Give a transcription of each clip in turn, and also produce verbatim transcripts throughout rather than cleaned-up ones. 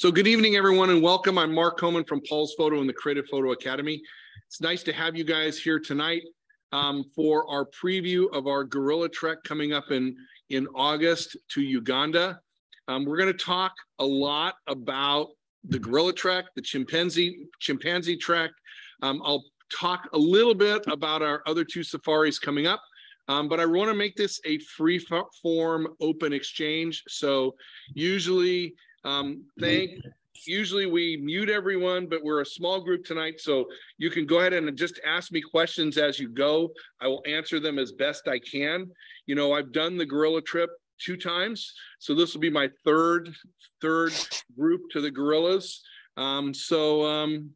So good evening, everyone, and welcome. I'm Mark Comon from Paul's Photo and the Creative Photo Academy. It's nice to have you guys here tonight um, for our preview of our Gorilla Trek coming up in, in August to Uganda. Um, we're going to talk a lot about the Gorilla Trek, the Chimpanzee, Chimpanzee Trek. Um, I'll talk a little bit about our other two safaris coming up. Um, but I want to make this a free form open exchange. So usually, um, thank, usually we mute everyone, but we're a small group tonight. So you can go ahead and just ask me questions as you go. I will answer them as best I can. You know, I've done the gorilla trip two times. So this will be my third, third group to the gorillas. Um, so um,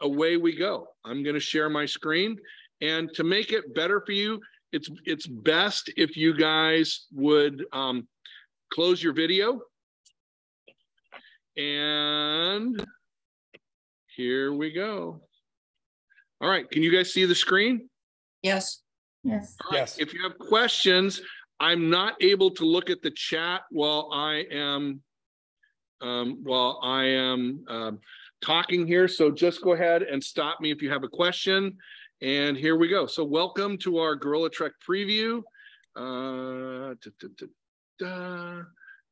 away we go. I'm going to share my screen. And to make it better for you, It's, it's best if you guys would um, close your video. And here we go. All right, can you guys see the screen? Yes. Yes. All right, yes. If you have questions, I'm not able to look at the chat while I am, um, while I am uh, talking here. So just go ahead and stop me if you have a question. And here we go. So welcome to our Gorilla Trek preview. Uh, da, da, da, da,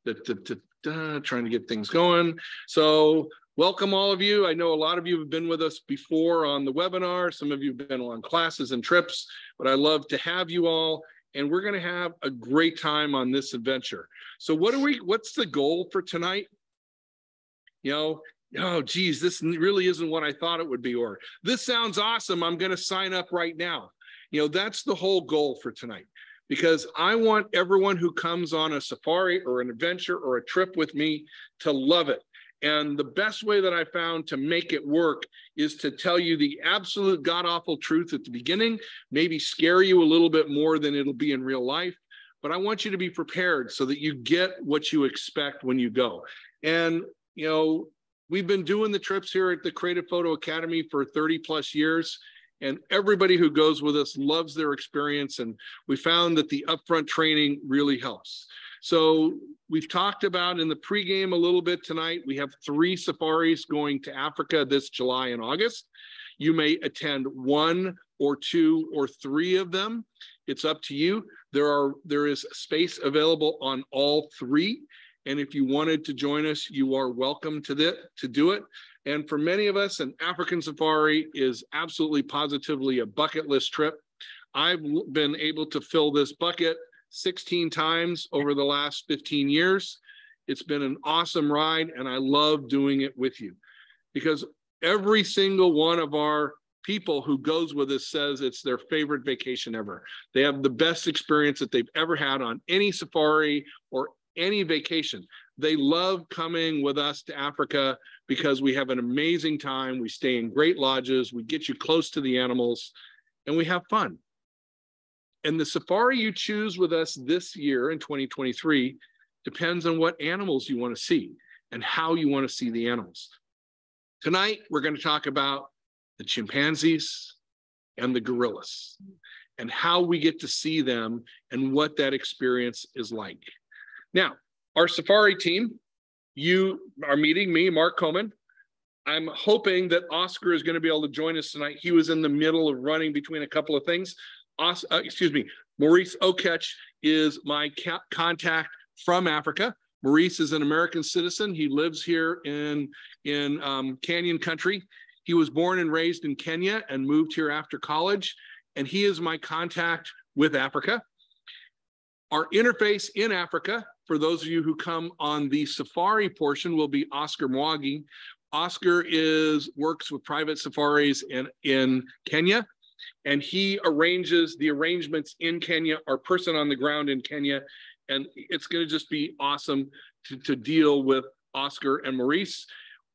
da, da, da, da, trying to get things going. So welcome all of you. I know a lot of you have been with us before on the webinar. Some of you have been on classes and trips, but I love to have you all. And we're going to have a great time on this adventure. So what are we, what's the goal for tonight? You know, oh, geez, this really isn't what I thought it would be, or this sounds awesome, I'm going to sign up right now. You know, that's the whole goal for tonight, because I want everyone who comes on a safari or an adventure or a trip with me to love it. And the best way that I found to make it work is to tell you the absolute god-awful truth at the beginning, maybe scare you a little bit more than it'll be in real life. But I want you to be prepared so that you get what you expect when you go. And, you know, we've been doing the trips here at the Creative Photo Academy for thirty plus years, and everybody who goes with us loves their experience, and we found that the upfront training really helps. So we've talked about in the pregame a little bit tonight, we have three safaris going to Africa this July and August. You may attend one or two or three of them. It's up to you. There are, there is space available on all three. And if you wanted to join us, you are welcome to, that, to do it. And for many of us, an African safari is absolutely positively a bucket list trip. I've been able to fill this bucket sixteen times over the last fifteen years. It's been an awesome ride, and I love doing it with you, because every single one of our people who goes with us says it's their favorite vacation ever. They have the best experience that they've ever had on any safari or any vacation. They love coming with us to Africa because we have an amazing time. We stay in great lodges. We get you close to the animals, and we have fun. And the safari you choose with us this year in twenty twenty-three depends on what animals you want to see and how you want to see the animals. Tonight, we're going to talk about the chimpanzees and the gorillas and how we get to see them and what that experience is like. Now, our safari team, you are meeting me, Mark Comon. I'm hoping that Oscar is going to be able to join us tonight. He was in the middle of running between a couple of things. Os uh, excuse me, Maurice Okech is my contact from Africa. Maurice is an American citizen. He lives here in, in um, Canyon Country. He was born and raised in Kenya and moved here after college. And he is my contact with Africa. Our interface in Africa, for those of you who come on the safari portion, will be Oscar Mwagi. Oscar is, works with private safaris in, in Kenya, and he arranges the arrangements in Kenya, our person on the ground in Kenya, and it's going to just be awesome to, to deal with Oscar and Maurice.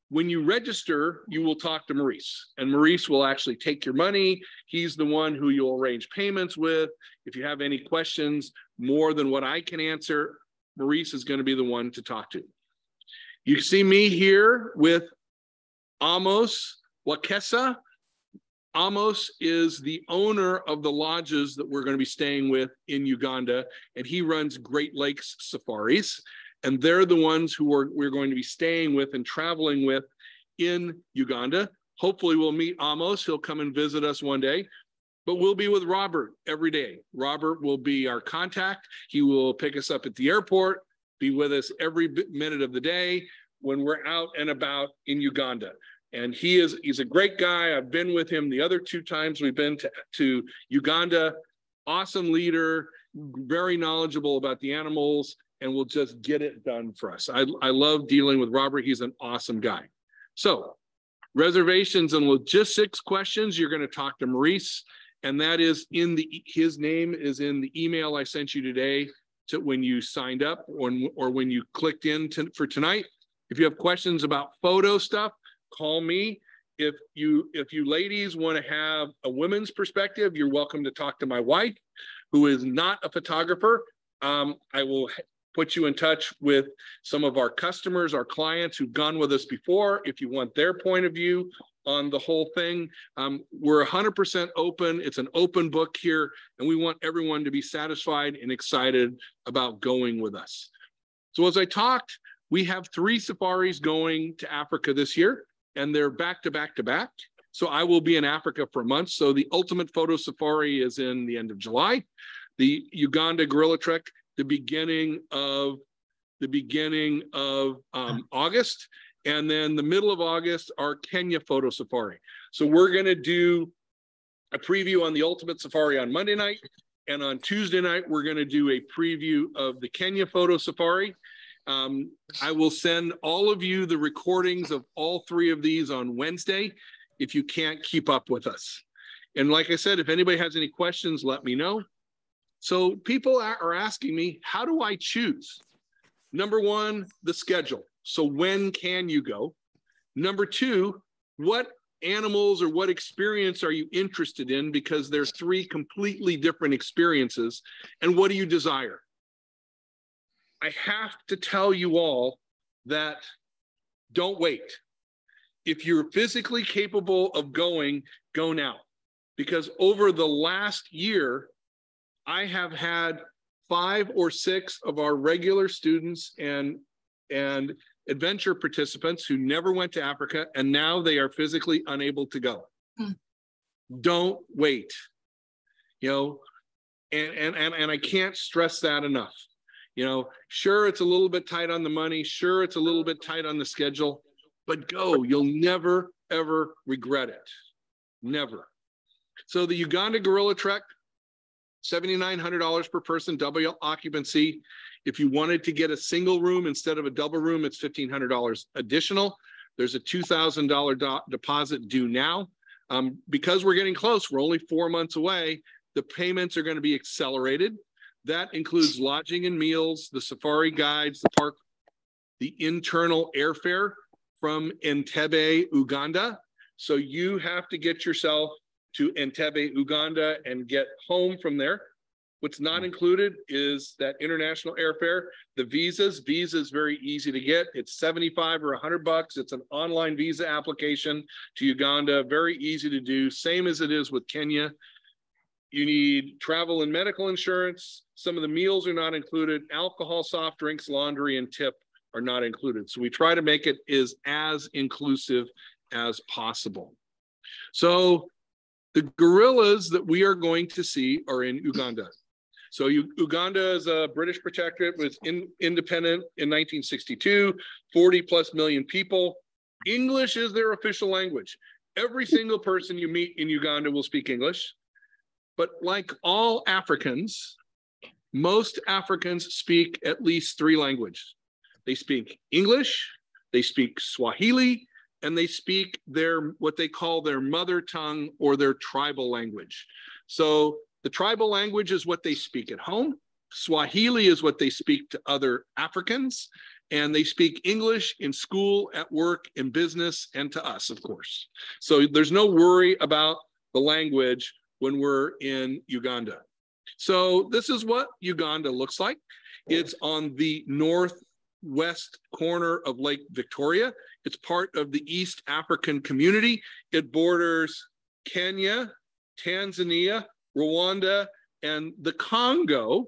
When you register, you will talk to Maurice, and Maurice will actually take your money. He's the one who you'll arrange payments with. If you have any questions more than what I can answer, Maurice is going to be the one to talk to. You see me here with Amos Wakesa. Amos is the owner of the lodges that we're going to be staying with in Uganda, and he runs Great Lakes Safaris. And they're the ones who we're, we're going to be staying with and traveling with in Uganda. Hopefully we'll meet Amos, he'll come and visit us one day, but we'll be with Robert every day. Robert will be our contact. He will pick us up at the airport, be with us every minute of the day when we're out and about in Uganda. And he is, he's a great guy. I've been with him the other two times we've been to, to Uganda. Awesome leader, very knowledgeable about the animals, and will just get it done for us. I, I love dealing with Robert. He's an awesome guy. So reservations and logistics questions, you're going to talk to Maurice, and that is in the, his name is in the email I sent you today to when you signed up or, or when you clicked in to, for tonight. If you have questions about photo stuff, call me. If you, if you ladies want to have a women's perspective, you're welcome to talk to my wife, who is not a photographer. Um, I will put you in touch with some of our customers, our clients who've gone with us before, if you want their point of view on the whole thing. Um, we're one hundred percent open. It's an open book here, and we want everyone to be satisfied and excited about going with us. So as I talked, we have three safaris going to Africa this year, and they're back to back to back. So I will be in Africa for months. So the ultimate photo safari is in the end of July. The Uganda Gorilla Trek, the beginning of the beginning of um, August, and then the middle of August, our Kenya photo safari. So we're going to do a preview on the ultimate safari on Monday night, and on Tuesday night we're going to do a preview of the Kenya photo safari. Um, I will send all of you the recordings of all three of these on Wednesday if you can't keep up with us. And like I said, if anybody has any questions, let me know. So people are asking me, how do I choose? Number one, the schedule. So when can you go? Number two, what animals or what experience are you interested in? Because there's three completely different experiences. And what do you desire? I have to tell you all that don't wait. If you're physically capable of going, go now. Because over the last year, I have had five or six of our regular students and, and adventure participants who never went to Africa, and now they are physically unable to go. Mm. Don't wait, you know, and, and, and, and I can't stress that enough. You know, sure, it's a little bit tight on the money. Sure, it's a little bit tight on the schedule, but go. You'll never, ever regret it. Never. So the Uganda Gorilla Trek, seven thousand nine hundred dollars per person, double occupancy. If you wanted to get a single room instead of a double room, it's fifteen hundred dollars additional. There's a two thousand dollar deposit due now. Um, because we're getting close, we're only four months away, the payments are going to be accelerated. That includes lodging and meals, the safari guides, the park, the internal airfare from Entebbe, Uganda. So you have to get yourself to Entebbe, Uganda, and get home from there. What's not included is that international airfare, the visas. Visa is very easy to get. It's seventy-five or a hundred bucks. It's an online visa application to Uganda. Very easy to do, same as it is with Kenya. You need travel and medical insurance. Some of the meals are not included. Alcohol, soft drinks, laundry, and tip are not included. So we try to make it is as inclusive as possible. So the gorillas that we are going to see are in Uganda. So you, Uganda is a British protectorate, was in, independent in nineteen sixty-two, forty plus million people. English is their official language. Every single person you meet in Uganda will speak English. But like all Africans, most Africans speak at least three languages. They speak English, they speak Swahili, and they speak their, what they call their mother tongue or their tribal language. So the tribal language is what they speak at home. Swahili is what they speak to other Africans, and they speak English in school, at work, in business, and to us, of course. So there's no worry about the language when we're in Uganda. So this is what Uganda looks like. It's on the northwest corner of Lake Victoria. It's part of the East African community. It borders Kenya, Tanzania, Rwanda, and the Congo.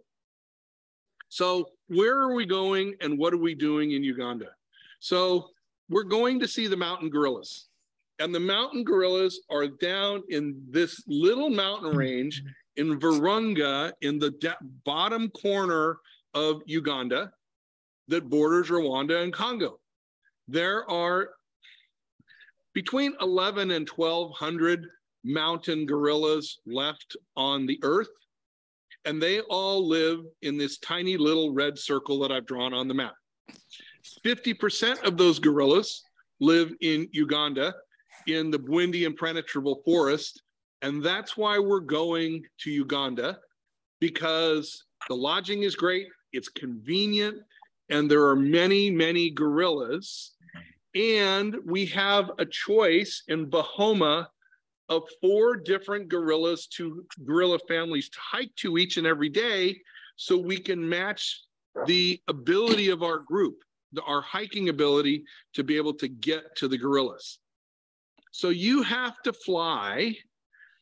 So where are we going and what are we doing in Uganda? So we're going to see the mountain gorillas. And the mountain gorillas are down in this little mountain range in Virunga, in the bottom corner of Uganda that borders Rwanda and Congo. There are between eleven and twelve hundred mountain gorillas left on the earth, and they all live in this tiny little red circle that I've drawn on the map. fifty percent of those gorillas live in Uganda, in the Bwindi impenetrable forest, and that's why we're going to Uganda, because the lodging is great, it's convenient, and there are many, many gorillas. And we have a choice in Buhoma of four different gorillas to gorilla families to hike to each and every day, so we can match the ability of our group, the, our hiking ability to be able to get to the gorillas. So you have to fly.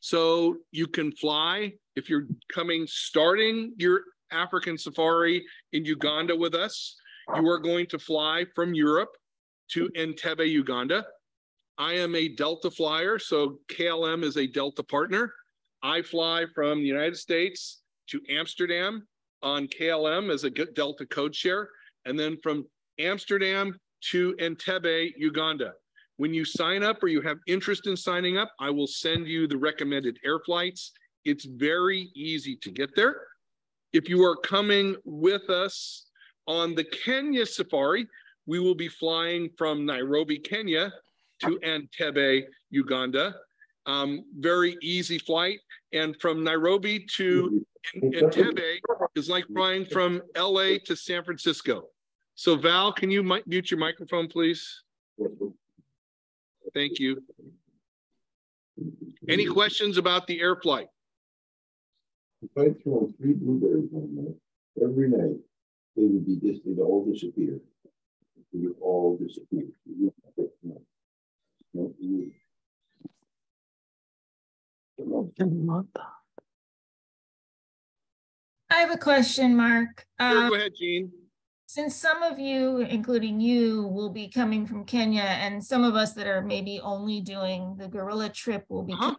So you can fly if you're coming, starting your African safari in Uganda with us. You are going to fly from Europe to Entebbe, Uganda. I am a Delta flyer, so K L M is a Delta partner. I fly from the United States to Amsterdam on K L M as a Delta code share, and then from Amsterdam to Entebbe, Uganda. When you sign up or you have interest in signing up, I will send you the recommended air flights. It's very easy to get there. If you are coming with us on the Kenya safari, we will be flying from Nairobi, Kenya to Entebbe, Uganda. Um, very easy flight. And from Nairobi to Entebbe is like flying from L A to San Francisco. So Val, can you mute your microphone, please? Thank you. Any questions about the air flight? If I throw three blueberries on that every night, they would be just, they'd all disappear. You all disappear. I have a question, Mark. Um, Go ahead, Jean. Since some of you, including you, will be coming from Kenya, and some of us that are maybe only doing the gorilla trip will be uh-huh.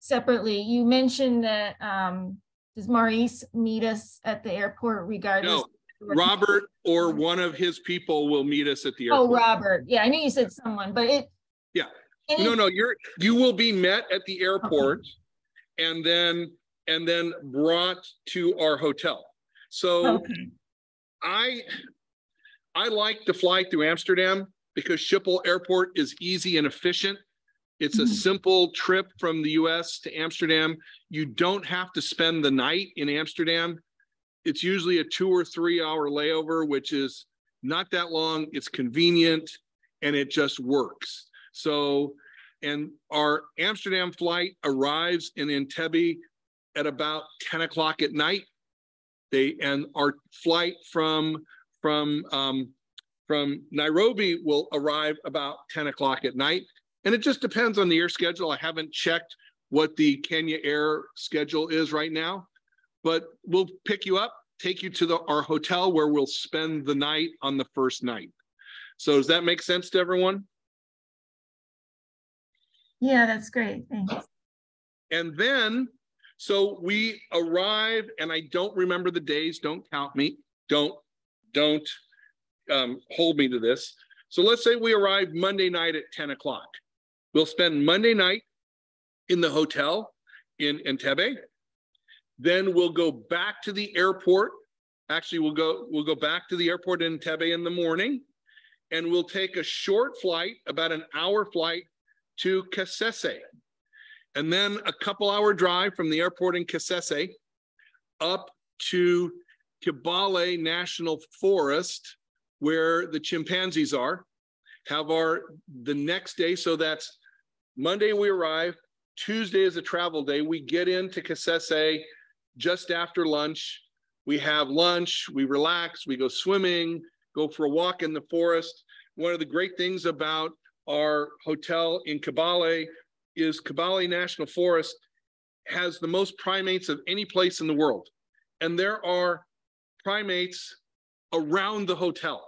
separately. You mentioned that, um, does Maurice meet us at the airport regardless? No. Robert or one of his people will meet us at the airport. Oh, Robert. Yeah, I knew you said someone, but it. Yeah. No, no, you're you will be met at the airport, okay. and then and then brought to our hotel. So okay. I I like to fly through Amsterdam because Schiphol Airport is easy and efficient. It's a simple trip from the U S to Amsterdam. You don't have to spend the night in Amsterdam. It's usually a two or three hour layover, which is not that long. It's convenient and it just works. So, and our Amsterdam flight arrives in Entebbe at about ten o'clock at night. They, and our flight from, from, um, from Nairobi will arrive about ten o'clock at night. And it just depends on the air schedule. I haven't checked what the Kenya Air schedule is right now, but we'll pick you up, take you to the, our hotel where we'll spend the night on the first night. So does that make sense to everyone? Yeah, that's great, thanks. And then, so we arrive, and I don't remember the days, don't count me, don't, don't um, hold me to this. So let's say we arrive Monday night at ten o'clock. We'll spend Monday night in the hotel in Entebbe. Then we'll go back to the airport. Actually, we'll go we'll go back to the airport in Entebbe in the morning, and we'll take a short flight, about an hour flight, to Kasese, and then a couple hour drive from the airport in Kasese up to Kibale National Forest, where the chimpanzees are. Have our the next day. So that's Monday we arrive. Tuesday is a travel day. We get into Kasese just after lunch. We have lunch, we relax, we go swimming, go for a walk in the forest. One of the great things about our hotel in Kibale is Kibale National Forest has the most primates of any place in the world. And there are primates around the hotel.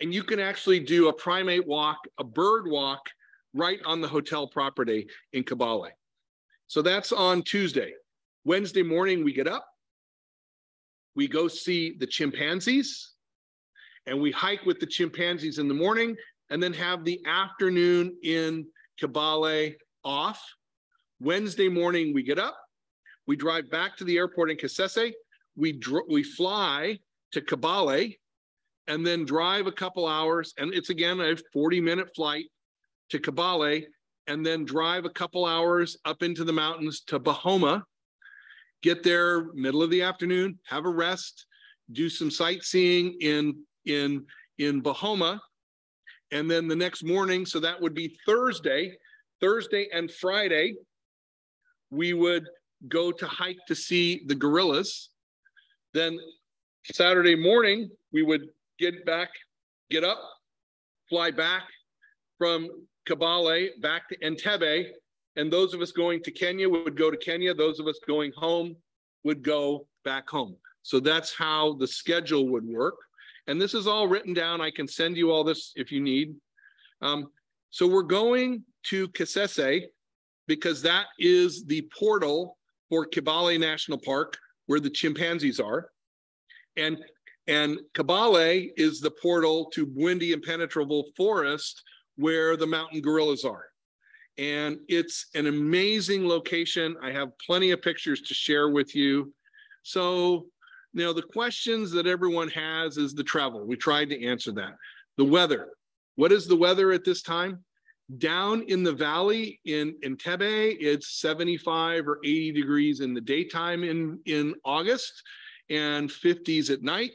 And you can actually do a primate walk, a bird walk, right on the hotel property in Kibale. So that's on Tuesday. Wednesday morning, we get up, we go see the chimpanzees, and we hike with the chimpanzees in the morning, and then have the afternoon in Kibale off. Wednesday morning, we get up, we drive back to the airport in Kasese, we, we fly to Kibale, and then drive a couple hours, and it's again a forty minute flight to Kibale, and then drive a couple hours up into the mountains to Buhoma, get there middle of the afternoon, have a rest, do some sightseeing in, in, in Buhoma, and then the next morning, so that would be Thursday, Thursday and Friday, we would go to hike to see the gorillas. Then Saturday morning, we would get back, get up, fly back from Kibale back to Entebbe. And those of us going to Kenya would go to Kenya. Those of us going home would go back home. So that's how the schedule would work. And this is all written down. I can send you all this if you need. Um, so we're going to Kasese because that is the portal for Kibale National Park where the chimpanzees are. And, and Kibale is the portal to Bwindi impenetrable forest where the mountain gorillas are. And it's an amazing location. I have plenty of pictures to share with you. So, you know, the questions that everyone has is the travel. We tried to answer that. The weather. What is the weather at this time? Down in the valley in Entebbe, it's seventy-five or eighty degrees in the daytime in, in August and fifties at night.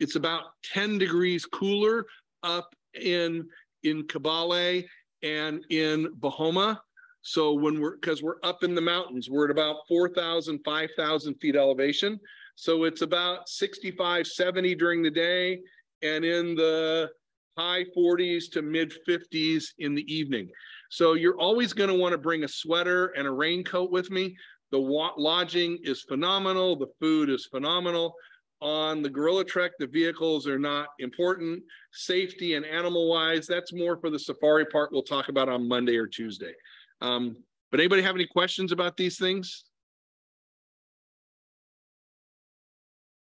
It's about ten degrees cooler up in, in Kibale and in Buhoma. So when we're, because we're up in the mountains, we're at about four thousand, five thousand feet elevation. So it's about sixty-five, seventy during the day and in the high forties to mid fifties in the evening. So you're always going to want to bring a sweater and a raincoat with me. The lodging is phenomenal. The food is phenomenal. On the Gorilla Trek, the vehicles are not important. Safety and animal-wise, that's more for the safari part we'll talk about on Monday or Tuesday. Um, but anybody have any questions about these things?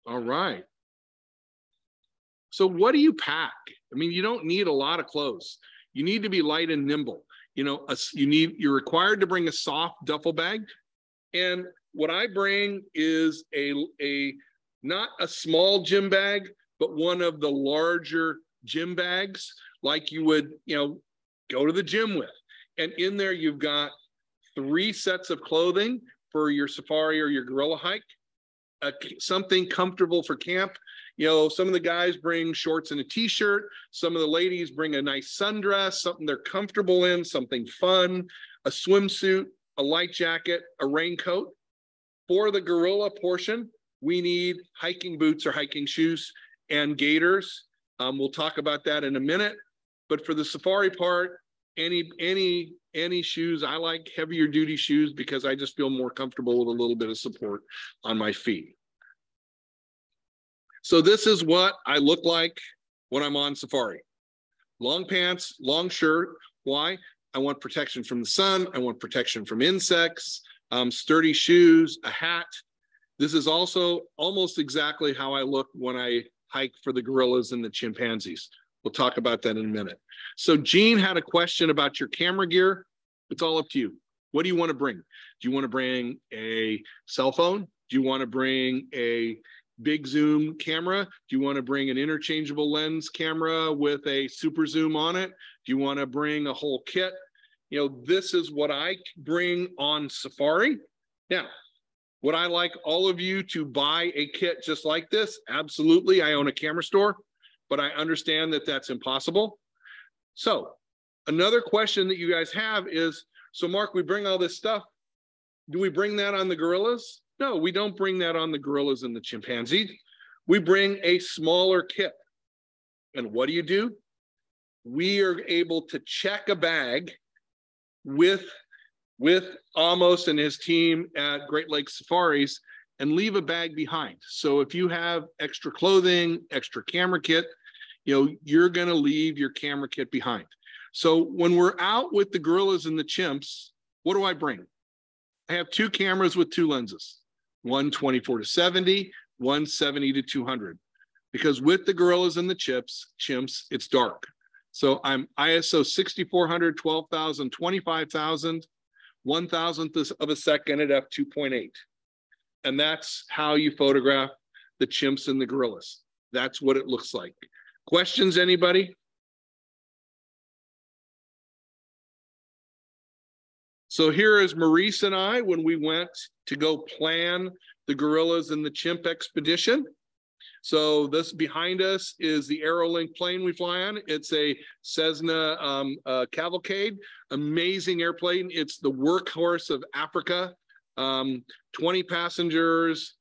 All right. So what do you pack? I mean, you don't need a lot of clothes. You need to be light and nimble. You know, a, you need, you're required to bring a soft duffel bag. And what I bring is a, a not a small gym bag, but one of the larger gym bags, like you would, you know, go to the gym with. And in there, you've got three sets of clothing for your safari or your gorilla hike, a, something comfortable for camp. You know, some of the guys bring shorts and a t-shirt. Some of the ladies bring a nice sundress, something they're comfortable in, something fun, a swimsuit, a light jacket, a raincoat. For the gorilla portion, we need hiking boots or hiking shoes and gaiters. Um, we'll talk about that in a minute. But for the safari part, any any any shoes. I like heavier duty shoes because I just feel more comfortable with a little bit of support on my feet. So this is what I look like when I'm on safari. Long pants, long shirt. Why? I want protection from the sun. I want protection from insects, um, sturdy shoes, a hat. This is also almost exactly how I look when I hike for the gorillas and the chimpanzees. We'll talk about that in a minute. So Jean had a question about your camera gear. It's all up to you. What do you want to bring? Do you want to bring a cell phone? Do you want to bring a big zoom camera? Do you want to bring an interchangeable lens camera with a super zoom on it? Do you want to bring a whole kit? You know, this is what I bring on safari. Now, would I like all of you to buy a kit just like this? Absolutely. I own a camera store, but I understand that that's impossible. So another question that you guys have is, so Mark, we bring all this stuff. Do we bring that on the gorillas? No, we don't bring that on the gorillas and the chimpanzees. We bring a smaller kit. And what do you do? We are able to check a bag with with Amos and his team at Great Lakes Safaris and leave a bag behind. So if you have extra clothing, extra camera kit, you know, you're going to leave your camera kit behind. So when we're out with the gorillas and the chimps, what do I bring? I have two cameras with two lenses, one twenty-four to seventy, one seventy to two hundred, because with the gorillas and the chips, chimps, it's dark. So I'm I S O sixty-four hundred, twelve thousand, twenty-five thousand, one thousandth of a second at f two point eight. And that's how you photograph the chimps and the gorillas. That's what it looks like. Questions, anybody? So here is Maurice and I when we went to go plan the gorillas and the chimp expedition. So this behind us is the Aerolink plane we fly on. It's a Cessna um, uh, Cavalcade, amazing airplane. It's the workhorse of Africa, um, twenty passengers,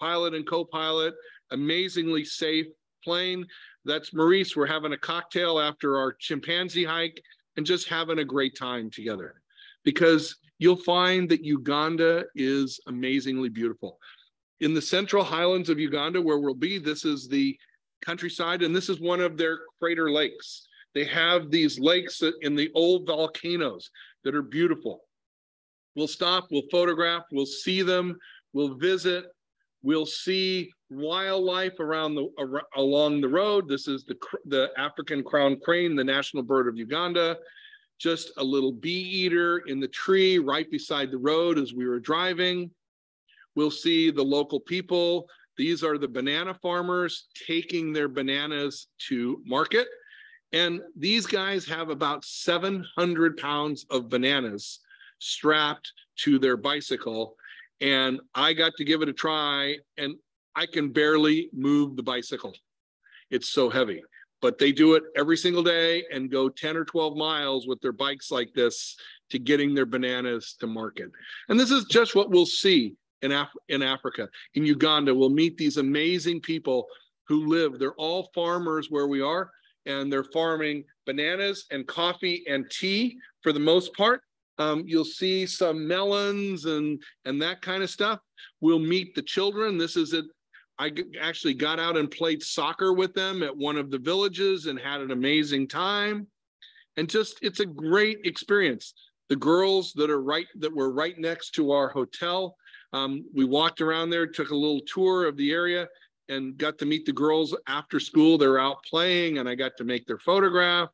pilot and co-pilot, amazingly safe plane. That's Maurice. We're having a cocktail after our chimpanzee hike and just having a great time together, because you'll find that Uganda is amazingly beautiful. In the central highlands of Uganda, where we'll be, this is the countryside, and this is one of their crater lakes. They have these lakes in the old volcanoes that are beautiful. We'll stop, we'll photograph, we'll see them, we'll visit, we'll see wildlife around the ar- along the road. This is the, the African crowned crane, the national bird of Uganda. Just a little bee eater in the tree right beside the road as we were driving. We'll see the local people. These are the banana farmers taking their bananas to market. And these guys have about seven hundred pounds of bananas strapped to their bicycle. And I got to give it a try, and I can barely move the bicycle. It's so heavy. But they do it every single day and go ten or twelve miles with their bikes like this to getting their bananas to market. And this is just what we'll see in, Af in Africa. In Uganda, we'll meet these amazing people who live. They're all farmers where we are, and they're farming bananas and coffee and tea for the most part. Um, you'll see some melons and, and that kind of stuff. We'll meet the children. This is it. I actually got out and played soccer with them at one of the villages and had an amazing time. And just, it's a great experience. The girls that are right, that were right next to our hotel, um, we walked around there, took a little tour of the area and got to meet the girls after school. They're out playing and I got to make their photograph.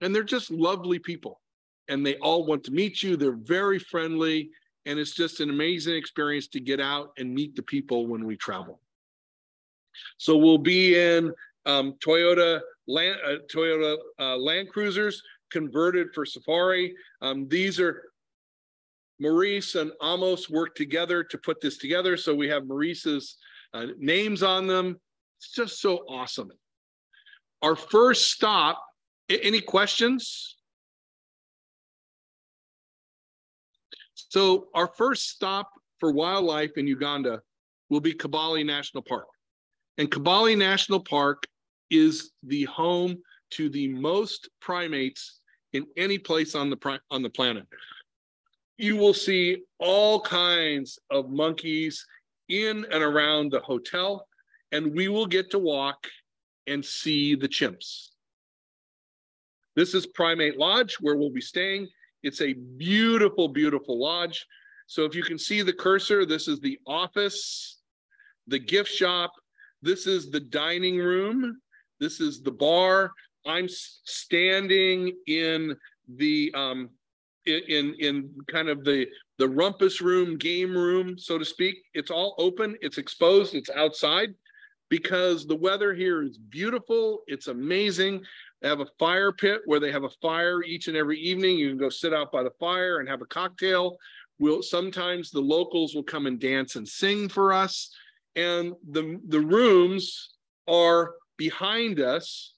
And they're just lovely people and they all want to meet you. They're very friendly. And it's just an amazing experience to get out and meet the people when we travel. So we'll be in um, Toyota, land, uh, Toyota uh, Land Cruisers converted for safari. Um, these are, Maurice and Amos worked together to put this together. So we have Maurice's uh, names on them. It's just so awesome. Our first stop, any questions? So our first stop for wildlife in Uganda will be Kibale National Park. And Kibale National Park is the home to the most primates in any place on the, on the planet. You will see all kinds of monkeys in and around the hotel, and we will get to walk and see the chimps. This is Primate Lodge, where we'll be staying. It's a beautiful, beautiful lodge. So if you can see the cursor, this is the office, the gift shop. This is the dining room. This is the bar. I'm standing in the um, in in kind of the the rumpus room, game room, so to speak. It's all open. It's exposed. It's outside because the weather here is beautiful. It's amazing. They have a fire pit where they have a fire each and every evening. You can go sit out by the fire and have a cocktail. We'll, sometimes the locals will come and dance and sing for us. And the, the rooms are behind us.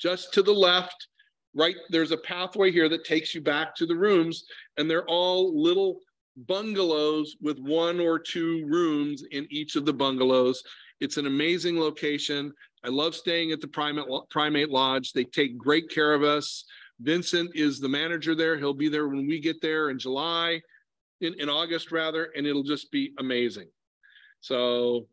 Just to the left, right, there's a pathway here that takes you back to the rooms. And they're all little bungalows with one or two rooms in each of the bungalows. It's an amazing location. I love staying at the Primate, Primate Lodge. They take great care of us. Vincent is the manager there. He'll be there when we get there in July. in, in August rather, and it'll just be amazing. So,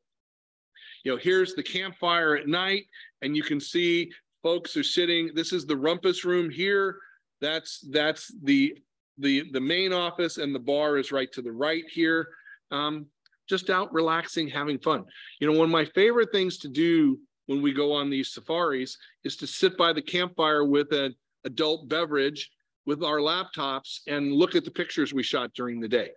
you know, here's the campfire at night, and you can see folks are sitting. This is the rumpus room here. That's that's the the the main office, and the bar is right to the right here. Um, just out relaxing, having fun. You know, one of my favorite things to do when we go on these safaris is to sit by the campfire with an adult beverage with our laptops and look at the pictures we shot during the day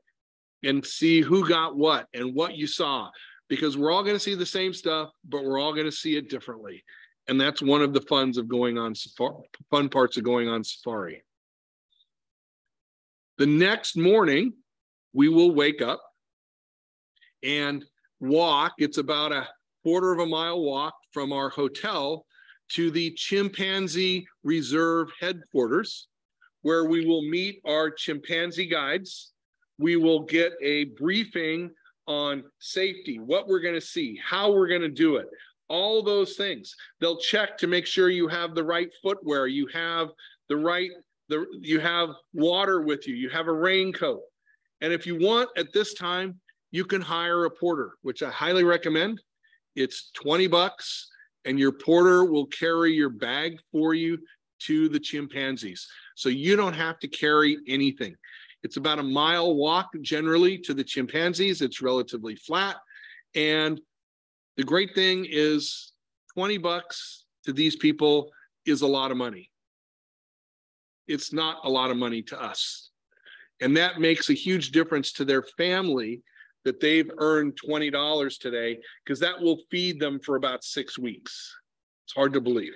and see who got what and what you saw, because we're all going to see the same stuff, but we're all going to see it differently. And that's one of the funs of going on safari, fun parts of going on safari. The next morning, we will wake up and walk. It's about a quarter of a mile walk from our hotel to the chimpanzee reserve headquarters, where we will meet our chimpanzee guides. We will get a briefing on safety, what we're going to see, how we're going to do it, all those things. They'll check to make sure you have the right footwear, you have the right, the, you have water with you, you have a raincoat. And if you want, at this time, you can hire a porter, which I highly recommend. It's twenty bucks, and your porter will carry your bag for you to the chimpanzees. So you don't have to carry anything. It's about a mile walk generally to the chimpanzees. It's relatively flat. And the great thing is twenty bucks to these people is a lot of money. It's not a lot of money to us. And that makes a huge difference to their family that they've earned twenty dollars today, because that will feed them for about six weeks. It's hard to believe.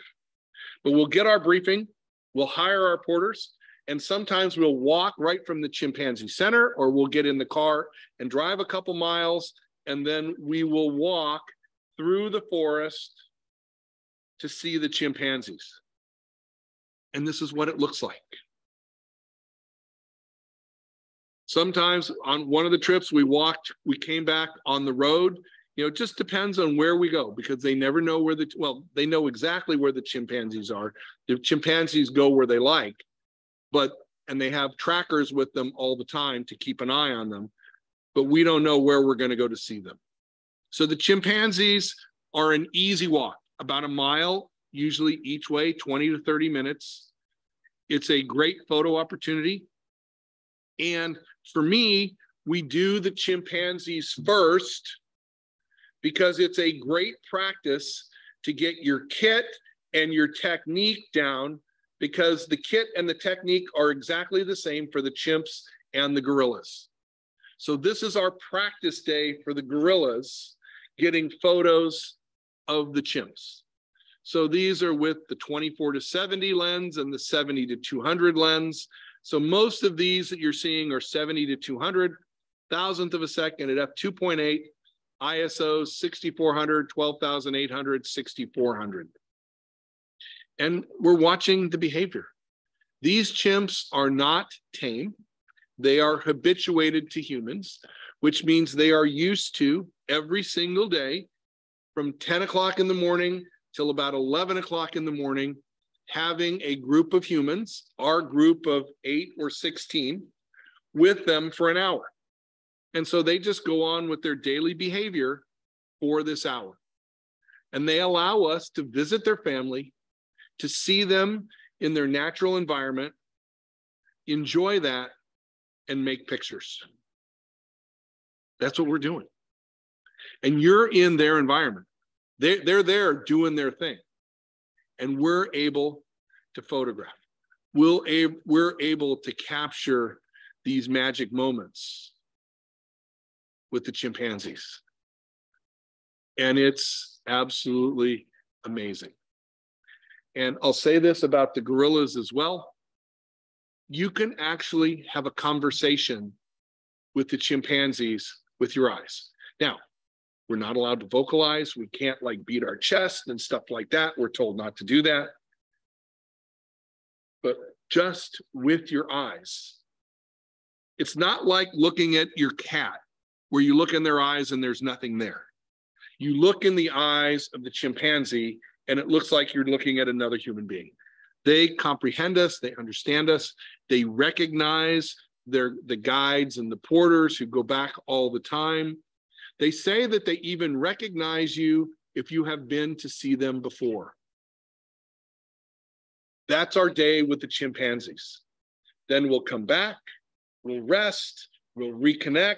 But we'll get our briefing, we'll hire our porters, and sometimes we'll walk right from the chimpanzee center, or we'll get in the car and drive a couple miles, and then we will walk through the forest to see the chimpanzees. And this is what it looks like. Sometimes on one of the trips we walked, we came back on the road. You know, it just depends on where we go, because they never know where the, well, they know exactly where the chimpanzees are. The chimpanzees go where they like, but, and they have trackers with them all the time to keep an eye on them, but we don't know where we're going to go to see them. So the chimpanzees are an easy walk, about a mile, usually each way, twenty to thirty minutes. It's a great photo opportunity. And for me, we do the chimpanzees first, because it's a great practice to get your kit and your technique down, because the kit and the technique are exactly the same for the chimps and the gorillas. So this is our practice day for the gorillas, getting photos of the chimps. So these are with the twenty-four to seventy lens and the seventy to two hundred lens. So most of these that you're seeing are seventy to two hundred, thousandth of a second at f two point eight, I S O sixty-four hundred, twelve thousand eight hundred, sixty-four hundred. And we're watching the behavior. These chimps are not tame. They are habituated to humans, which means they are used to every single day from ten o'clock in the morning till about eleven o'clock in the morning, having a group of humans, our group of eight or sixteen, with them for an hour. And so they just go on with their daily behavior for this hour. And they allow us to visit their family, to see them in their natural environment, enjoy that, and make pictures. That's what we're doing. And you're in their environment. They're, they're there doing their thing. And we're able to photograph. We'll a, we're able to capture these magic moments with the chimpanzees. And it's absolutely amazing. And I'll say this about the gorillas as well. You can actually have a conversation with the chimpanzees with your eyes. Now, we're not allowed to vocalize. We can't like beat our chest and stuff like that. We're told not to do that. But just with your eyes, it's not like looking at your cat, where you look in their eyes and there's nothing there. You look in the eyes of the chimpanzee and it looks like you're looking at another human being. They comprehend us, they understand us, they recognize they're the guides and the porters who go back all the time. They say that they even recognize you if you have been to see them before. That's our day with the chimpanzees. Then we'll come back, we'll rest, we'll reconnect,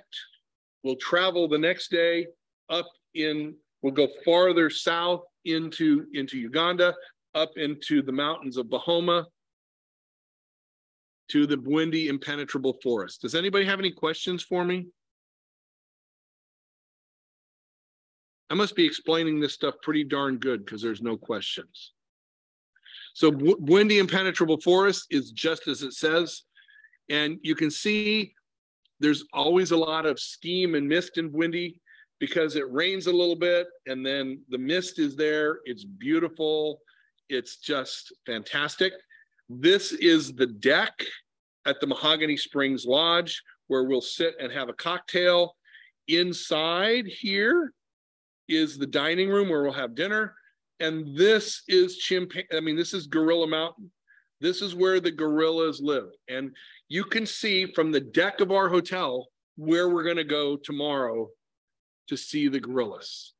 we'll travel the next day up in, we'll go farther south into, into Uganda, up into the mountains of Buhoma, to the Bwindi impenetrable forest. Does anybody have any questions for me? I must be explaining this stuff pretty darn good because there's no questions. So Bwindi impenetrable forest is just as it says. And you can see there's always a lot of steam and mist in Bwindi because it rains a little bit and then the mist is there. It's beautiful. It's just fantastic. This is the deck at the Mahogany Springs Lodge where we'll sit and have a cocktail. Inside here is the dining room where we'll have dinner. And this is chimpanzee, I mean, this is Gorilla Mountain. This is where the gorillas live. And you can see from the deck of our hotel where we're going to go tomorrow to see the gorillas.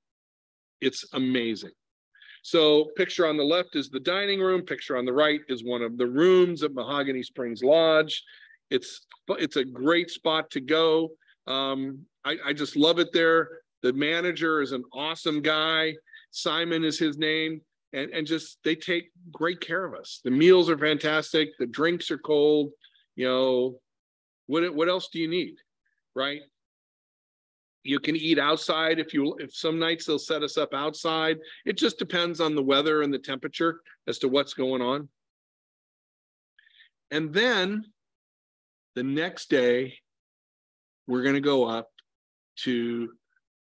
It's amazing. So picture on the left is the dining room, picture on the right is one of the rooms at Mahogany Springs Lodge. It's, it's a great spot to go. Um, I, I just love it there. The manager is an awesome guy. Simon is his name. And, and just, they take great care of us. The meals are fantastic. The drinks are cold. You know, what, what else do you need, right? You can eat outside if you, if some nights they'll set us up outside. It just depends on the weather and the temperature as to what's going on. And then the next day, we're going to go up to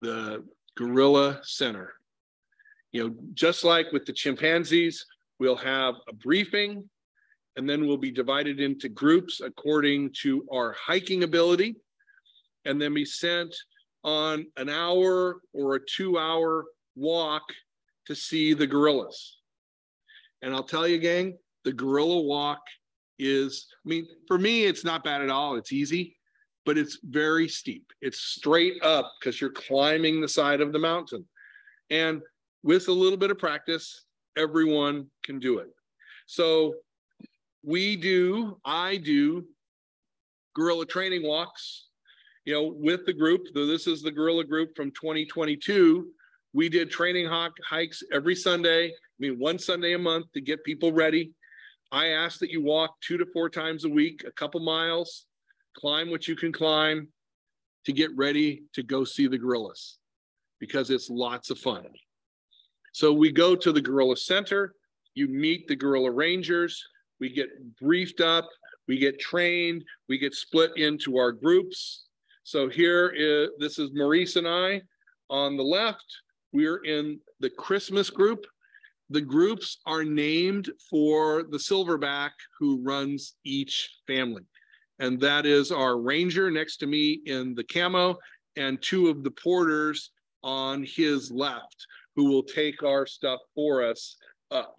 the Gorilla Center. You know, just like with the chimpanzees, we'll have a briefing and then we'll be divided into groups according to our hiking ability and then be sent on an hour or a two hour walk to see the gorillas. And I'll tell you, gang, the gorilla walk is, I mean, for me, it's not bad at all. It's easy, but it's very steep. It's straight up because you're climbing the side of the mountain. And with a little bit of practice, everyone can do it. So we do, I do gorilla training walks, you know, with the group. Though this is the gorilla group from twenty twenty-two. We did training hike hikes every Sunday. I mean, one Sunday a month to get people ready. I ask that you walk two to four times a week, a couple miles, climb what you can climb to get ready to go see the gorillas because it's lots of fun. So we go to the Gorilla Center. You meet the Gorilla Rangers. We get briefed up. We get trained. We get split into our groups. So here is, this is Maurice and I. On the left, we're in the Christmas group. The groups are named for the silverback who runs each family. And that is our ranger next to me in the camo and two of the porters on his left who will take our stuff for us up.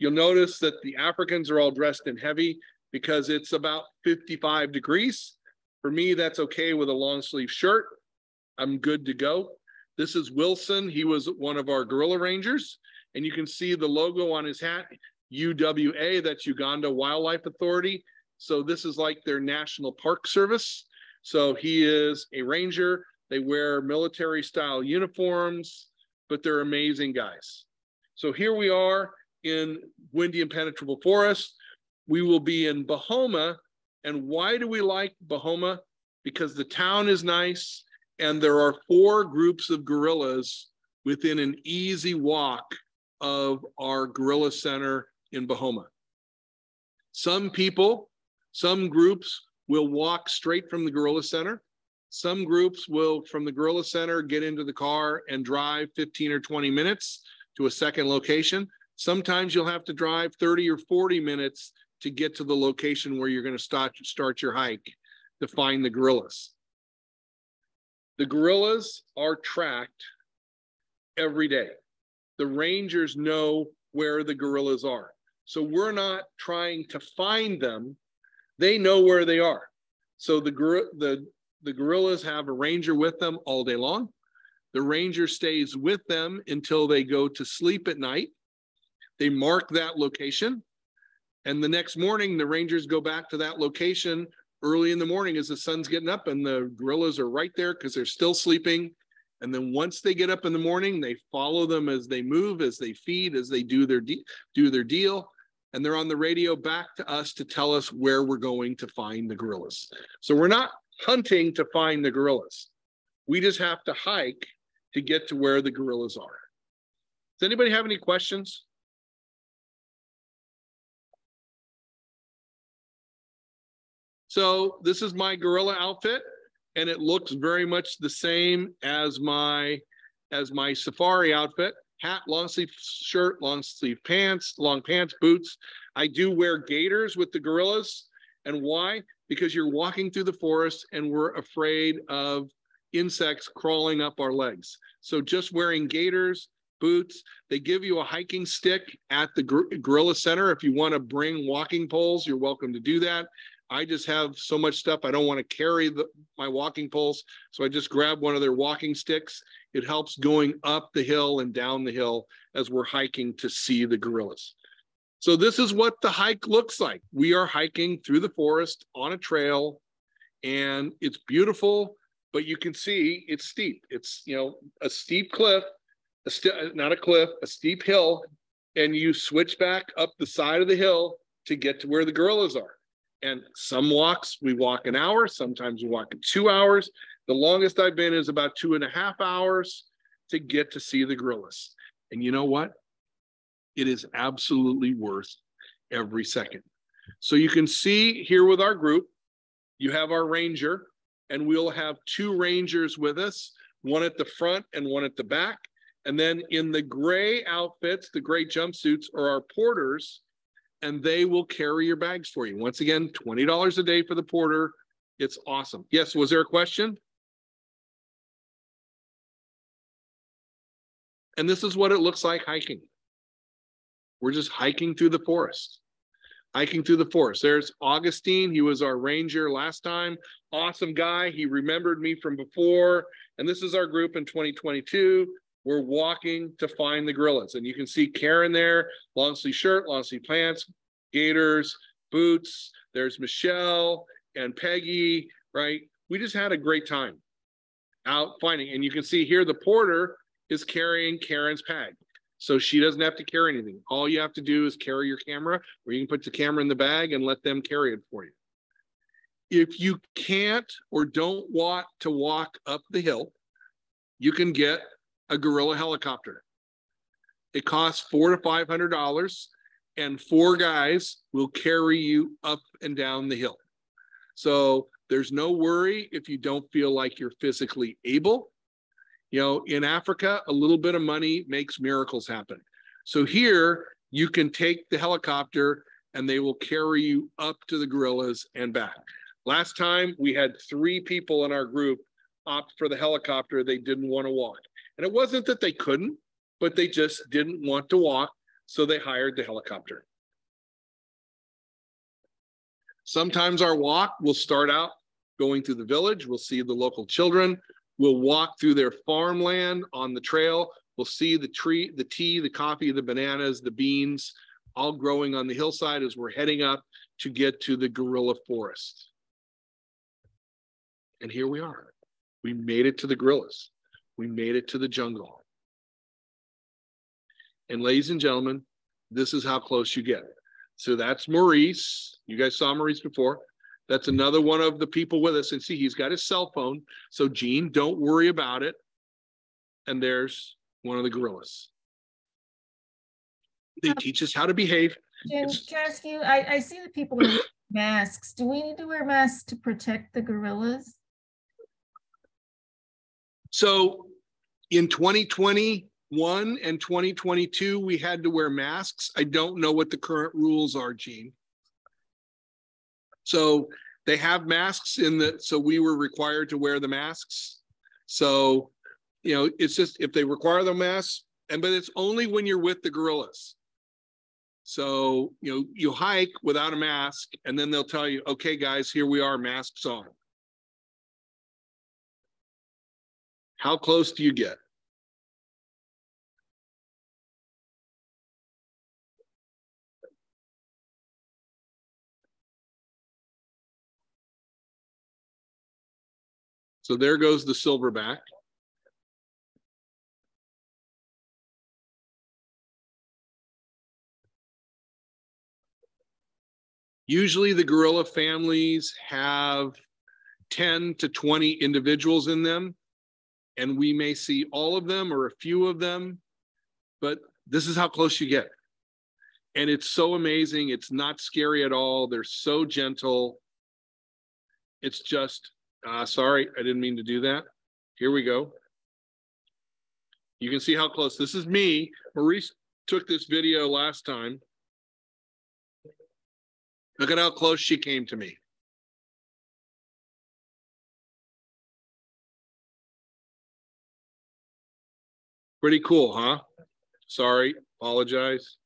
You'll notice that the Africans are all dressed in heavy because it's about fifty-five degrees. For me, that's okay with a long sleeve shirt. I'm good to go. This is Wilson. He was one of our Gorilla Rangers. And you can see the logo on his hat, U W A, that's Uganda Wildlife Authority. So this is like their National Park Service. So he is a ranger. They wear military style uniforms, but they're amazing guys. So here we are in Bwindi Impenetrable Forest. We will be in Buhoma. And why do we like Buhoma? Because the town is nice and there are four groups of gorillas within an easy walk of our Gorilla Center in Buhoma. Some people, some groups will walk straight from the Gorilla Center. Some groups will, from the Gorilla Center, get into the car and drive fifteen or twenty minutes to a second location. Sometimes you'll have to drive thirty or forty minutes to get to the location where you're going to start, start your hike to find the gorillas. The gorillas are tracked every day. The rangers know where the gorillas are. So we're not trying to find them. They know where they are. So the, the, the gorillas have a ranger with them all day long. The ranger stays with them until they go to sleep at night. They mark that location. And the next morning, the rangers go back to that location early in the morning as the sun's getting up, and the gorillas are right there because they're still sleeping. And then once they get up in the morning, they follow them as they move, as they feed, as they do their, de do their deal. And they're on the radio back to us to tell us where we're going to find the gorillas. So we're not hunting to find the gorillas. We just have to hike to get to where the gorillas are. Does anybody have any questions? So this is my gorilla outfit, and it looks very much the same as my, as my safari outfit. Hat, long sleeve shirt, long sleeve pants, long pants, boots. I do wear gaiters with the gorillas. And why? Because you're walking through the forest and we're afraid of insects crawling up our legs. So just wearing gaiters, boots, they give you a hiking stick at the gor gorilla center. If you want to bring walking poles, you're welcome to do that. I just have so much stuff. I don't want to carry the, my walking poles. So I just grab one of their walking sticks. It helps going up the hill and down the hill as we're hiking to see the gorillas. So this is what the hike looks like. We are hiking through the forest on a trail, and it's beautiful, but you can see it's steep. It's, you know, a steep cliff, a st not a cliff, a steep hill, and you switch back up the side of the hill to get to where the gorillas are. And some walks, we walk an hour. Sometimes we walk two hours. The longest I've been is about two and a half hours to get to see the gorillas. And you know what? It is absolutely worth every second. So you can see here with our group, you have our ranger, and we'll have two rangers with us, one at the front and one at the back. And then in the gray outfits, the gray jumpsuits, are our porters, and they will carry your bags for you. Once again, twenty dollars a day for the porter. It's awesome. Yes, was there a question? And this is what it looks like hiking. We're just hiking through the forest. Hiking through the forest. There's Augustine. He was our ranger last time. Awesome guy. He remembered me from before. And this is our group in twenty twenty-two. We're walking to find the gorillas. And you can see Karen there, long sleeve shirt, long sleeve pants, gaiters, boots. There's Michelle and Peggy, right? We just had a great time out finding. And you can see here the porter is carrying Karen's bag. So she doesn't have to carry anything. All you have to do is carry your camera, or you can put the camera in the bag and let them carry it for you. If you can't or don't want to walk up the hill, you can get a gorilla helicopter. It costs four to five hundred dollars, and four guys will carry you up and down the hill. So there's no worry if you don't feel like you're physically able. You know, in Africa, a little bit of money makes miracles happen. So here you can take the helicopter and they will carry you up to the gorillas and back. Last time we had three people in our group opt for the helicopter. They didn't want to walk. And it wasn't that they couldn't, but they just didn't want to walk, so they hired the helicopter. Sometimes our walk will start out going through the village. We'll see the local children. We'll walk through their farmland on the trail. We'll see the tree, the tea, the coffee, the bananas, the beans, all growing on the hillside as we're heading up to get to the gorilla forest. And here we are. We made it to the gorillas. We made it to the jungle. And ladies and gentlemen, this is how close you get. So that's Maurice. You guys saw Maurice before. That's another one of the people with us. And see, he's got his cell phone. So Gene, don't worry about it. And there's one of the gorillas. They um, teach us how to behave. Jim, can I ask you, I, I see the people wearing masks. Do we need to wear masks to protect the gorillas? So in twenty twenty-one and twenty twenty-two, we had to wear masks. I don't know what the current rules are, Gene. So they have masks in the, so we were required to wear the masks. So, you know, it's just if they require the masks, and but it's only when you're with the gorillas. So, you know, you hike without a mask, and then they'll tell you, okay, guys, here we are, masks on. How close do you get? So there goes the silverback. Usually the gorilla families have ten to twenty individuals in them, and we may see all of them or a few of them, but this is how close you get. And it's so amazing. It's not scary at all. They're so gentle. It's just, uh, sorry, I didn't mean to do that. Here we go. You can see how close. This is me. Maurice took this video last time. Look at how close she came to me. Pretty cool, huh? Sorry, apologize.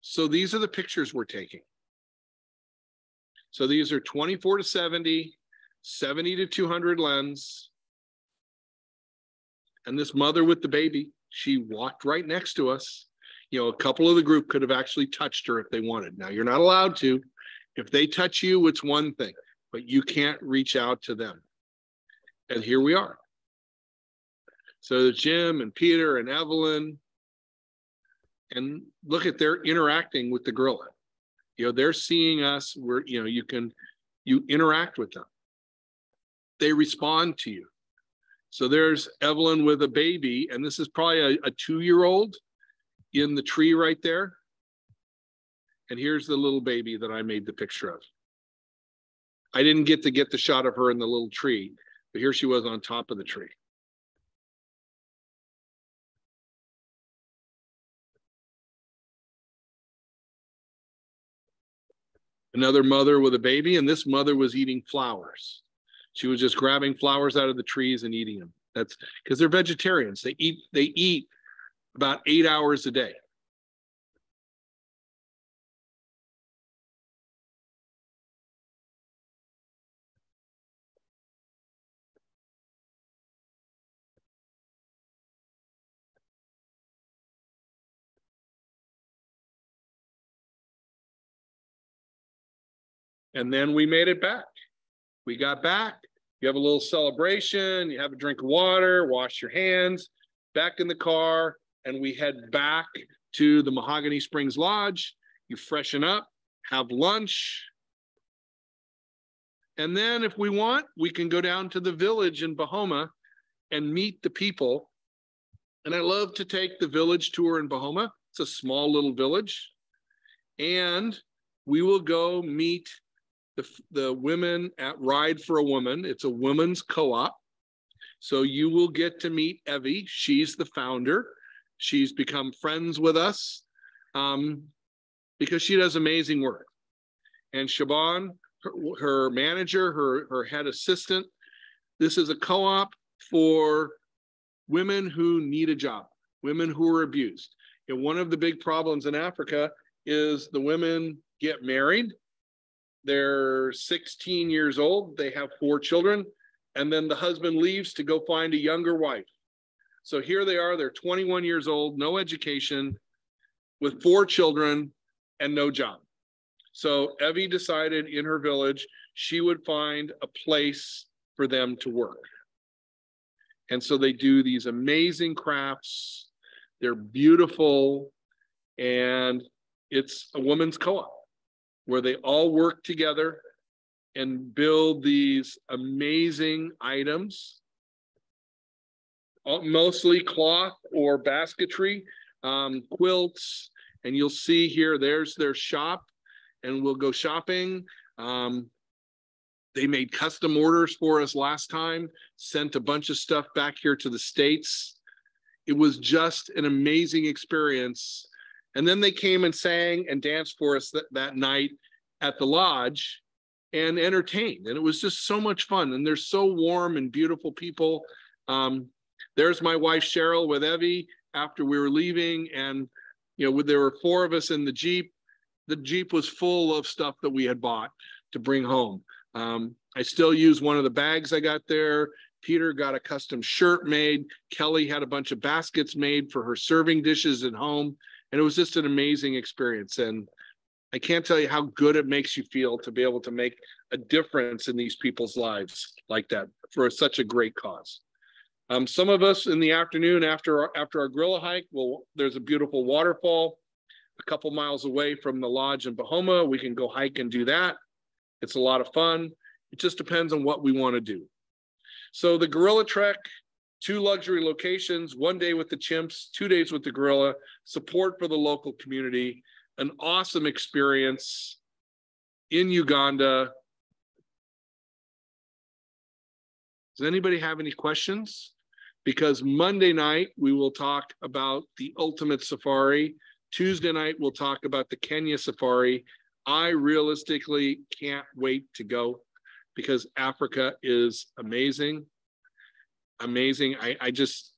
So these are the pictures we're taking. So these are twenty-four to seventy, seventy to two hundred lens. And this mother with the baby, she walked right next to us. You know, a couple of the group could have actually touched her if they wanted. Now, you're not allowed to. If they touch you, it's one thing, but you can't reach out to them. And here we are. So Jim and Peter and Evelyn, and look at, they're interacting with the gorilla. You know, they're seeing us where, you know, you can, you interact with them. They respond to you. So there's Evelyn with a baby, and this is probably a, a two-year-old in the tree right there. And here's the little baby that I made the picture of. I didn't get to get the shot of her in the little tree, but here she was on top of the tree. Another mother with a baby, and this mother was eating flowers. She was just grabbing flowers out of the trees and eating them. That's because they're vegetarians. They eat, they eat about eight hours a day. And then we made it back. We got back. You have a little celebration. You have a drink of water, wash your hands, back in the car. And we head back to the Mahogany Springs Lodge. You freshen up, have lunch. And then if we want, we can go down to the village in Buhoma and meet the people. And I love to take the village tour in Buhoma. It's a small little village. And we will go meet the, the women at Ride for a Woman. It's a women's co-op. So you will get to meet Evie. She's the founder. She's become friends with us um, because she does amazing work. And Siobhan, her, her manager, her, her head assistant, this is a co-op for women who need a job, women who are abused. And one of the big problems in Africa is the women get married, they're sixteen years old, they have four children, and then the husband leaves to go find a younger wife. So here they are, they're twenty-one years old, no education, with four children and no job. So Evie decided in her village, she would find a place for them to work. And so they do these amazing crafts. They're beautiful. And it's a women's co-op where they all work together and build these amazing items. Mostly cloth or basketry, um, quilts, and you'll see here, there's their shop, and we'll go shopping. Um, they made custom orders for us last time, sent a bunch of stuff back here to the States. It was just an amazing experience. And then they came and sang and danced for us that, that night at the lodge and entertained. And it was just so much fun. And they're so warm and beautiful people. Um, There's my wife, Cheryl, with Evie after we were leaving. And You know, there were four of us in the Jeep. The Jeep was full of stuff that we had bought to bring home. Um, I still use one of the bags I got there. Peter got a custom shirt made. Kelly had a bunch of baskets made for her serving dishes at home. And it was just an amazing experience. And I can't tell you how good it makes you feel to be able to make a difference in these people's lives like that for such a great cause. Um, some of us in the afternoon after our, after our gorilla hike, well, there's a beautiful waterfall a couple miles away from the lodge in Buhoma. We can go hike and do that. It's a lot of fun. It just depends on what we want to do. So the Gorilla Trek, two luxury locations, one day with the chimps, two days with the gorilla, support for the local community, an awesome experience in Uganda. Does anybody have any questions? Because Monday night, we will talk about the ultimate safari. Tuesday night, we'll talk about the Kenya safari. I realistically can't wait to go because Africa is amazing. Amazing. I, I just,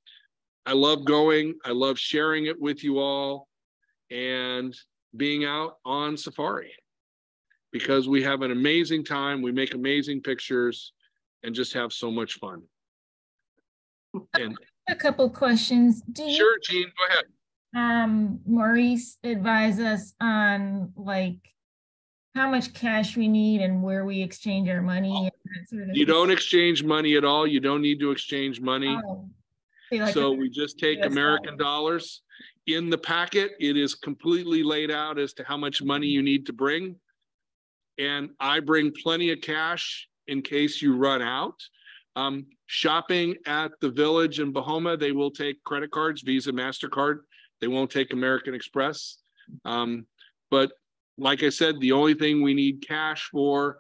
I love going. I love sharing it with you all and being out on safari because we have an amazing time. We make amazing pictures and just have so much fun. And a couple questions. Do you, sure, Jean, go ahead. Um, Maurice advised us on like how much cash we need and where we exchange our money. Oh, and that sort of you thing. Don't exchange money at all. You don't need to exchange money. Oh, like so we just take American dollars. dollars. In the packet, it is completely laid out as to how much money you need to bring. And I bring plenty of cash in case you run out. Um, shopping at the village in Buhoma, they will take credit cards, Visa, MasterCard. They won't take American Express. Um, but like I said, the only thing we need cash for,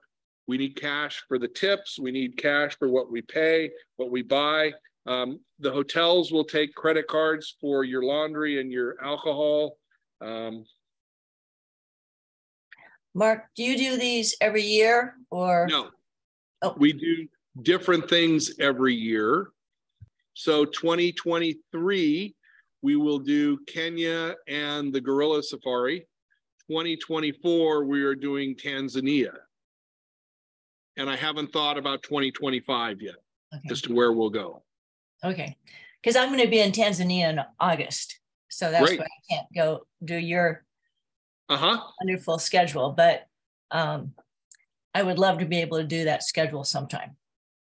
we need cash for the tips. We need cash for what we pay, what we buy. Um, the hotels will take credit cards for your laundry and your alcohol. Um, Mark, do you do these every year or? No. Oh. We do different things every year. So twenty twenty-three, we will do Kenya and the gorilla safari. twenty twenty-four, we are doing Tanzania. And I haven't thought about twenty twenty-five yet, okay, as to where we'll go. Okay, because I'm going to be in Tanzania in August. So that's Great. Why I can't go do your uh-huh. wonderful schedule. But um, I would love to be able to do that schedule sometime.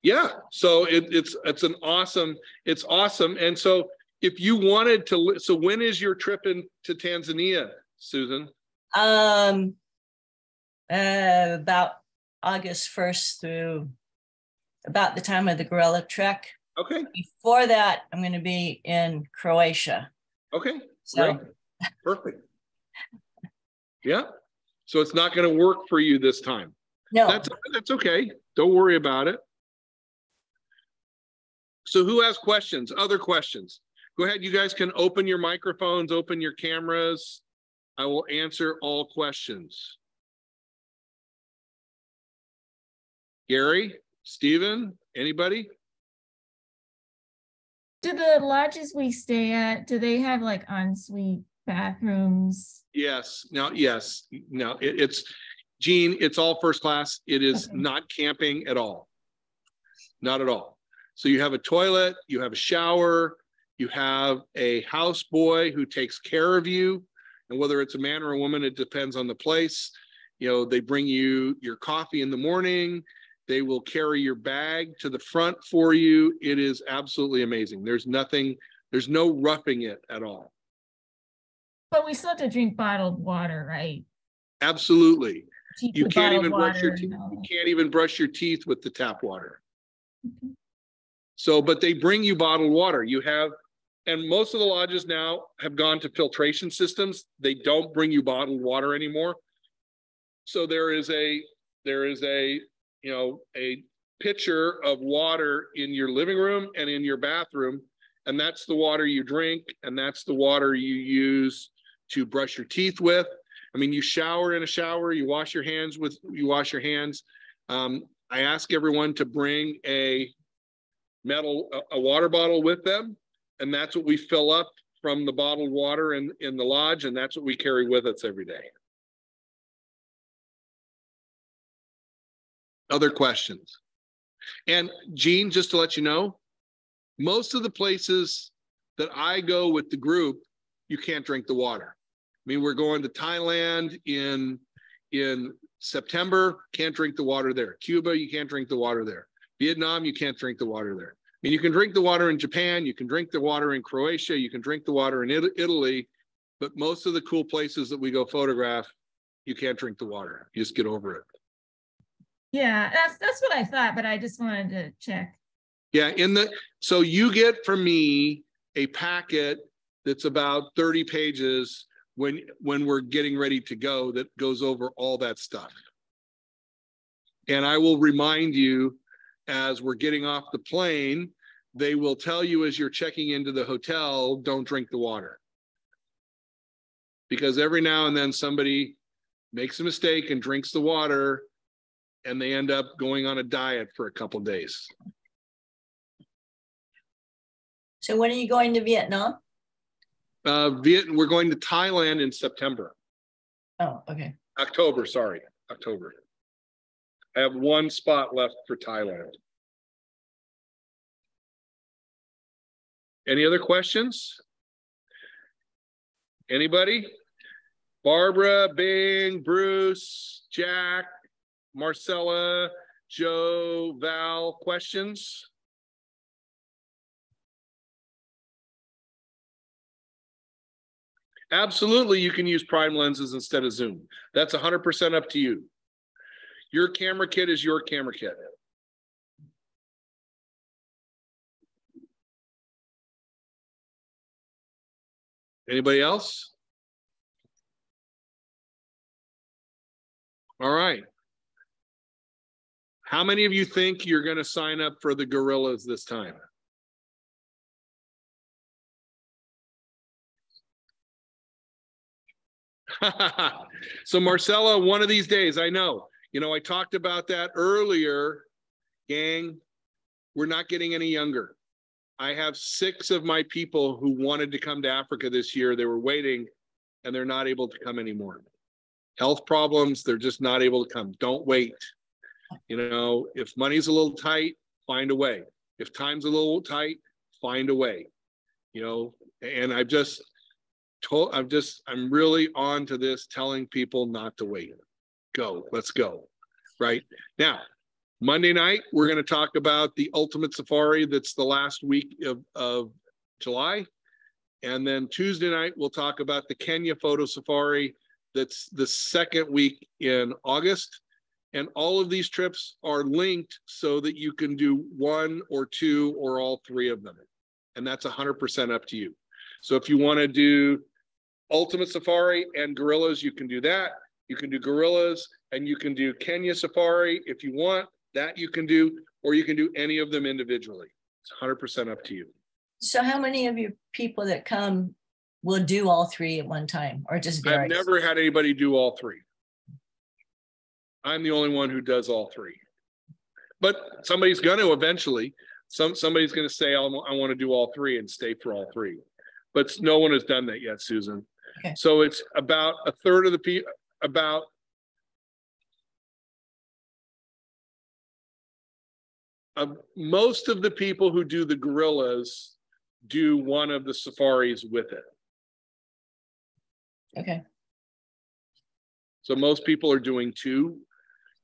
Yeah, so it, it's it's an awesome, it's awesome. And so if you wanted to, so when is your trip in, to Tanzania, Susan? Um, uh, about August first through about the time of the Gorilla Trek. Okay. Before that, I'm going to be in Croatia. Okay. So. Great. Perfect. Yeah. So it's not going to work for you this time. No. That's, that's okay. Don't worry about it. So who has questions? Other questions? Go ahead. You guys can open your microphones, open your cameras. I will answer all questions. Gary, Stephen, anybody? Do the lodges we stay at, do they have like ensuite bathrooms? Yes. No, yes. No, it, it's, Jean, it's all first class. It is okay. Not camping at all. Not at all. So you have a toilet, you have a shower, you have a houseboy who takes care of you. And whether it's a man or a woman, it depends on the place. You know, they bring you your coffee in the morning. They will carry your bag to the front for you. It is absolutely amazing. There's nothing, there's no roughing it at all. But we still have to drink bottled water, right? Absolutely. You can't even brush your teeth. You can't even brush your teeth with the tap water. Mm-hmm. So, but they bring you bottled water. You have, and most of the lodges now have gone to filtration systems. They don't bring you bottled water anymore. So there is a, there is a, you know, a pitcher of water in your living room and in your bathroom. And that's the water you drink. And that's the water you use to brush your teeth with. I mean, you shower in a shower, you wash your hands with, you wash your hands. Um, I ask everyone to bring a metal, a, a water bottle with them. And that's what we fill up from the bottled water in, in the lodge, and that's what we carry with us every day. Other questions? And Gene, just to let you know, most of the places that I go with the group, you can't drink the water. I mean, we're going to Thailand in, in September, can't drink the water there. Cuba, you can't drink the water there. Vietnam, you can't drink the water there. I mean, you can drink the water in Japan, you can drink the water in Croatia, you can drink the water in it Italy, but most of the cool places that we go photograph, you can't drink the water. You just get over it. Yeah, that's, that's what I thought, but I just wanted to check. Yeah, in the, so you get from me a packet that's about thirty pages when, when we're getting ready to go, that goes over all that stuff. And I will remind you as we're getting off the plane, they will tell you as you're checking into the hotel, don't drink the water. Because every now and then somebody makes a mistake and drinks the water, and they end up going on a diet for a couple of days. So when are you going to Vietnam? Uh, Viet we're going to Thailand in September. Oh, okay. October, sorry, October. I have one spot left for Thailand. Any other questions? Anybody? Barbara, Bing, Bruce, Jack, Marcella, Joe, Val, questions? Absolutely, you can use prime lenses instead of zoom. That's one hundred percent up to you. Your camera kit is your camera kit. Anybody else? All right. How many of you think you're going to sign up for the gorillas this time? So Marcella, one of these days, I know, you know, I talked about that earlier, gang, we're not getting any younger. I have six of my people who wanted to come to Africa this year. They were waiting and they're not able to come anymore. Health problems, they're just not able to come. Don't wait. You know, if money's a little tight, find a way. If time's a little tight, find a way, you know, and I've just, Told, I'm just, I'm really on to this, telling people not to wait. Go, let's go. Right now, Monday night, we're going to talk about the ultimate safari. That's the last week of, of July. And then Tuesday night, we'll talk about the Kenya photo safari. That's the second week in August. And all of these trips are linked so that you can do one or two or all three of them. And that's one hundred percent up to you. So if you want to do ultimate safari and gorillas, you can do that. You can do gorillas and you can do Kenya safari if you want. That you can do, or you can do any of them individually. It's one hundred percent up to you. So how many of your people that come will do all three at one time, or just varies? I've never had anybody do all three. I'm the only one who does all three. But somebody's going to eventually. Some somebody's going to say, I want to do all three and stay for all three. But no one has done that yet, Susan. Okay. So it's about a third of the people, about uh, most of the people who do the gorillas do one of the safaris with it. Okay. So most people are doing two.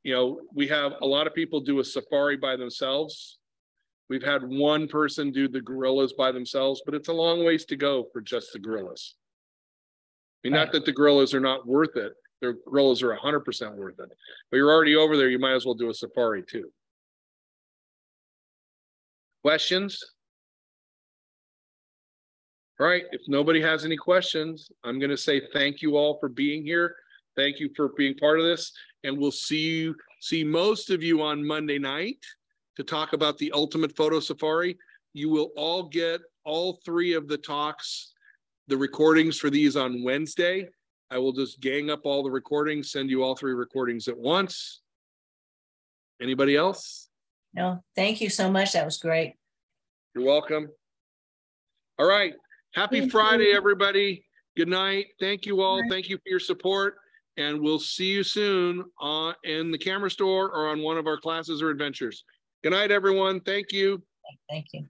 You know, we have a lot of people do a safari by themselves. We've had one person do the gorillas by themselves, but it's a long ways to go for just the gorillas. I mean, right. Not that the gorillas are not worth it. The gorillas are one hundred percent worth it. But you're already over there. You might as well do a safari too. Questions? All right. If nobody has any questions, I'm going to say thank you all for being here. Thank you for being part of this. And we'll see you, see most of you on Monday night to talk about the ultimate photo safari. You will all get all three of the talks, the recordings for these on Wednesday. I will just gang up all the recordings, send you all three recordings at once. Anybody else? No, thank you so much. That was great. You're welcome. All right. Happy Thank Friday, you. everybody. Good night. Thank you all. Thank you for your support. And we'll see you soon on, in the camera store or on one of our classes or adventures. Good night, everyone. Thank you. Thank you.